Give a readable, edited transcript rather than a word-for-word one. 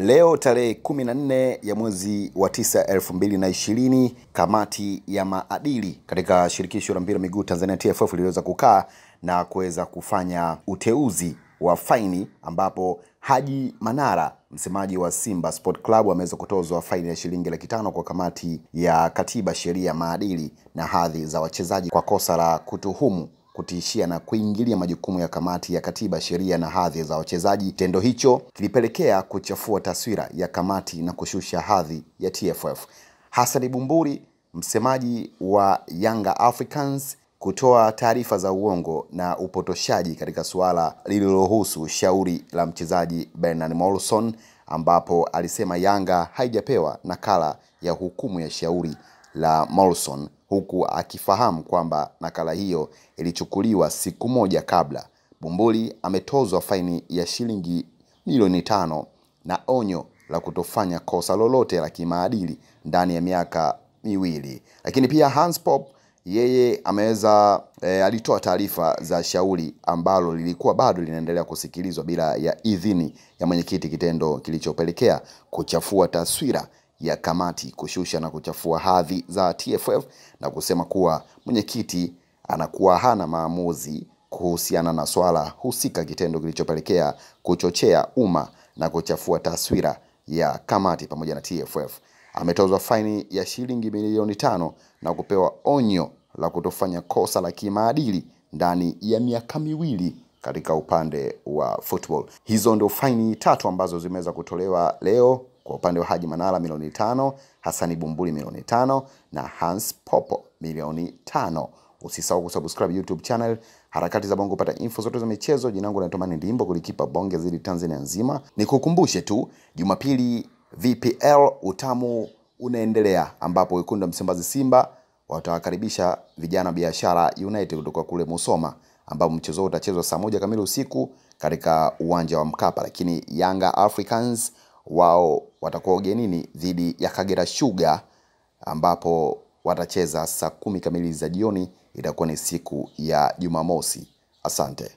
Leo tarehe 14 ya mwezi wa 9 2020, kamati ya maadili katika shirikisho la mpira miguu Tanzania TFF iliweza kukaa na kuweza kufanya uteuzi wa faini, ambapo Haji Manara, msemaji wa Simba Sport Club, ameweza kutozwa faini ya shilingi 500,000 kwa kamati ya katiba, sheria, maadili na hadhi za wachezaji kwa kosa la kutuhumu, kutishia na kuingilia majukumu ya kamati ya katiba, sheria na hadhi za wachezaji. Tendo hicho kilipelekea kuchafua taswira ya kamati na kushusha hadhi ya TFF. Hassani Bumbuli, msemaji wa Young Africans, kutoa taarifa za uongo na upotoshaji katika suala lililohusu shauri la mchezaji Bernard Morrison, ambapo alisema Yanga haijapewa nakala ya hukumu ya shauri la Morrison, huku akifahamu kwamba nakala hiyo ilichukuliwa siku moja kabla. Bumbuli ametozwa faini ya shilingi milioni 5 na onyo la kutofanya kosa lolote la kimaadili ndani ya miaka 2. Lakini pia Hans Poppe yeye ameweza alitoa taarifa za shauri ambalo lilikuwa bado linaendelea kusikilizwa bila ya idhini ya mwenyekiti, kitendo kilichopelekea kuchafua taswira ya kamati, kushusha na kuchafua hadhi za TFF, na kusema kuwa mwenyekiti anakuwa hana maamuzi kuhusiana na swala husika, kitendo kilichopelekea kuchochea umma na kuchafua taswira ya kamati pamoja na TFF. Ametozwa faini ya shilingi milioni 5 na kupewa onyo la kutofanya kosa la kimaadili ndani ya miaka 2 katika upande wa football. Hizo ndio faini 3 ambazo zimeweza kutolewa leo kwa upande wa Haji Manara milioni 5, Hassani Bumbuli milioni 5 na Hans Poppe milioni 5. Usisahau kusubscribe YouTube channel Harakati za Bongo pata info zote za michezo. Jinangu na Tomani Ndimbo kulikipa bonge zili Tanzania nzima. Nikukumbushe tu Jumapili VPL utamu unaendelea, ambapo wekundu Msimbazi Simba watawakaribisha Vijana Biashara United kutoka kule Musoma, ambapo mchezo utachezwa saa 1 kamili usiku katika uwanja wa Mkapa. Lakini Yanga Africans wao watakuwa ugenini dhidi ya Kagera Sugar, ambapo watacheza saa 10 kamili za jioni. Itakuwa ni siku ya Jumamosi. Asante.